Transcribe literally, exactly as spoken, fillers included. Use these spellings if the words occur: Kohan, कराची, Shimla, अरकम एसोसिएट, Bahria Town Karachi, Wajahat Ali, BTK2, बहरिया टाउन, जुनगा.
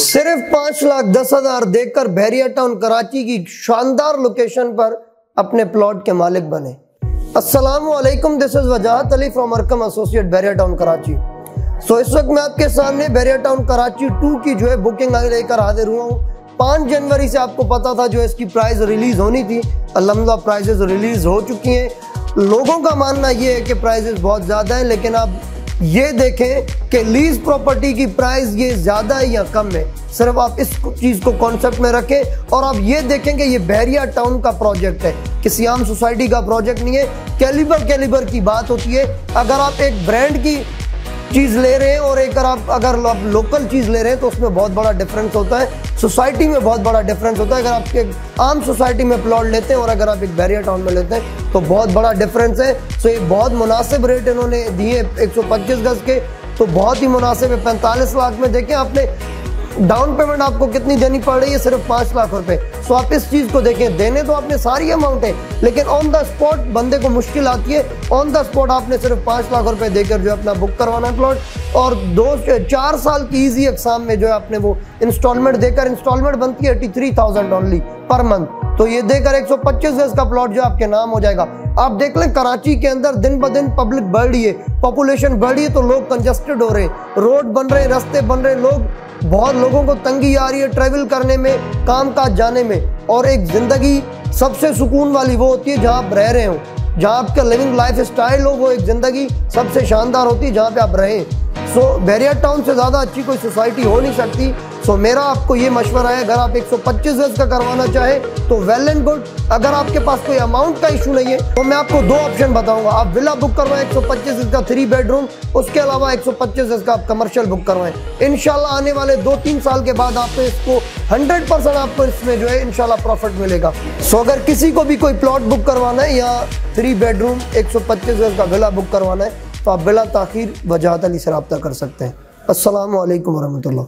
सिर्फ पांच लाख दस हजार देकर बहरिया टाउन कराची की शानदार लोकेशन पर अपने प्लॉट के मालिक बने। अस्सलाम वालेकुम, this is Wajahat Ali from अरकम एसोसिएट बहरिया टाउन कराची। So इस वक्त मैं आपके सामने बहरिया टाउन कराची टू की जो है बुकिंग लेकर हाजिर हुआ हूँ। पाँच जनवरी से आपको पता था जो इसकी प्राइस रिलीज होनी थी, अलहमदुलिल्लाह प्राइजेज रिलीज हो चुकी हैं। लोगों का मानना ये है कि प्राइजेज बहुत ज़्यादा है, लेकिन आप ये देखें कि लीज प्रॉपर्टी की प्राइस ये ज़्यादा है या कम है। सिर्फ आप इस चीज़ को कॉन्सेप्ट में रखें और आप ये देखें कि ये बहरिया टाउन का प्रोजेक्ट है, किसी आम सोसाइटी का प्रोजेक्ट नहीं है। कैलिबर कैलिबर की बात होती है। अगर आप एक ब्रांड की चीज़ ले रहे हैं और एक आप अगर आप लोकल चीज़ ले रहे हैं तो उसमें बहुत बड़ा डिफरेंस होता है, सोसाइटी में बहुत बड़ा डिफरेंस होता है। अगर आप एक आम सोसाइटी में प्लॉट लेते हैं और अगर आप एक बहरिया टाउन में लेते हैं तो बहुत बड़ा डिफरेंस है। सो ये बहुत मुनासिब रेट इन्होंने दिए एक सौ पच्चीस गज के, तो बहुत ही मुनासिब है। पैंतालीस लाख में देखें आपने डाउन पेमेंट आपको कितनी देनी पड़ रही है, सिर्फ पाँच लाख रुपए। सो आप इस चीज़ को देखें, देने तो आपने सारी अमाउंट है, लेकिन ऑन द स्पॉट बंदे को मुश्किल आती है। ऑन द स्पॉट आपने सिर्फ पाँच लाख रुपए देकर जो अपना बुक करवाना है प्लॉट, और दो चार साल की इजी एग्जाम में जो है आपने वो इंस्टॉलमेंट देकर, इंस्टॉलमेंट बनती है eighty three thousand only per month, तो ये देकर एक सौ पच्चीस गज का प्लॉट जो आपके नाम हो जाएगा। आप देख लें कराची के अंदर दिन ब दिन पब्लिक बढ़ रही है, पॉपुलेशन बढ़ रही है, तो लोग कंजस्टेड हो रहे हैं, रोड बन रहे हैं, रास्ते बन रहे हैं, लोग बहुत लोगों को तंगी आ रही है ट्रैवल करने में, काम काज जाने में। और एक ज़िंदगी सबसे सुकून वाली वो होती है जहाँ आप रह रहे हो, जहाँ आपका लिविंग लाइफ स्टाइल हो, वो एक ज़िंदगी सबसे शानदार होती है जहाँ पे आप रहें। सो बहरिया टाउन से ज़्यादा अच्छी कोई सोसाइटी हो नहीं सकती। सो so, मेरा आपको ये मशवरा है, अगर आप एक सौ पच्चीस गज का करवाना चाहे तो वेल एंड गुड। अगर आपके पास कोई अमाउंट का इशू नहीं है तो मैं आपको दो ऑप्शन बताऊंगा। आप विला बुक करवाएं एक सौ पच्चीस गज का थ्री बेडरूम, उसके अलावा एक सौ पच्चीस गज का आप कमर्शियल बुक करवाएं। इंशाल्लाह आने वाले दो तीन साल के बाद आपको इसको हंड्रेड परसेंट आपको इसमें जो है इंशाल्लाह प्रॉफिट मिलेगा। सो so, अगर किसी को भी कोई प्लॉट बुक करवाना है या थ्री बेडरूम एक सौ पच्चीस गज का विला बुक करवाना है तो आप बिला ताखीर वजाहत अली से रब्ता कर सकते हैं। अस्सलाम वालेकुम वरहमतुल्लाह।